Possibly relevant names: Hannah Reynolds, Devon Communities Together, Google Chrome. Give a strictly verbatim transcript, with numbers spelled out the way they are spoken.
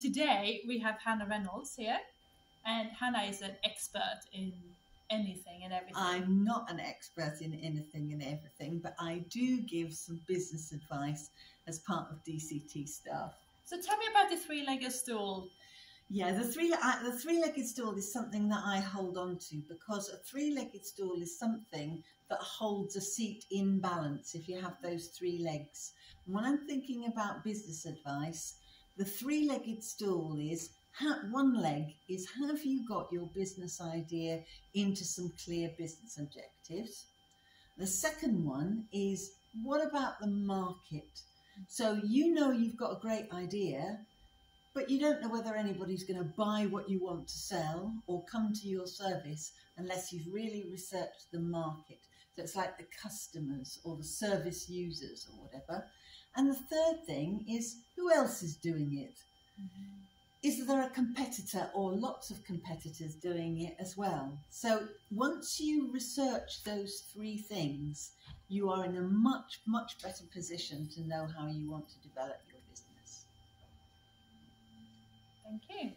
Today we have Hannah Reynolds here, and Hannah is an expert in anything and everything. I'm not an expert in anything and everything, but I do give some business advice as part of D C T staff. So tell me about the three-legged stool. Yeah, the three I, the three-legged stool is something that I hold on to, because a three-legged stool is something that holds a seat in balance if you have those three legs. And when I'm thinking about business advice, the three-legged stool is, one leg is, have you got your business idea into some clear business objectives? The second one is, what about the market? So you know you've got a great idea, but you don't know whether anybody's going to buy what you want to sell or come to your service unless you've really researched the market. So it's like the customers or the service users or whatever. And the third thing is, who else is doing it? Mm-hmm. Is there a competitor or lots of competitors doing it as well? So once you research those three things, you are in a much, much better position to know how you want to develop your business. Thank you.